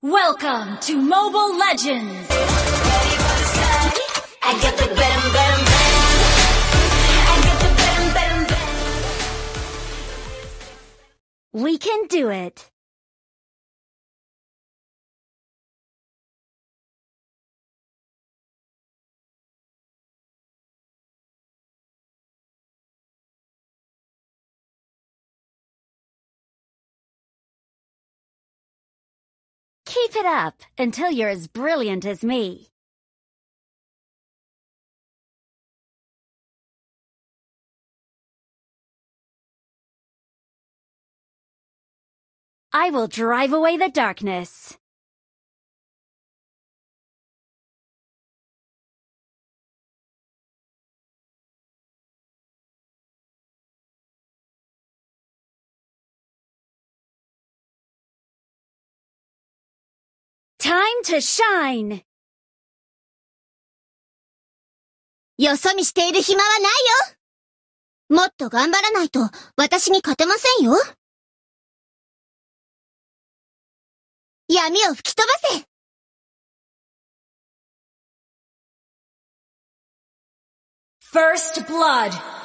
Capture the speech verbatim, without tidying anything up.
Welcome to Mobile Legends. I get the bam bam bam. I get the bam bam bam. We can do it. Keep it up until you're as brilliant as me. I will drive away the darkness. Time to shine! よそ見している暇はないよ！もっと頑張らないと私に勝てませんよ！闇を吹き飛ばせ！First Blood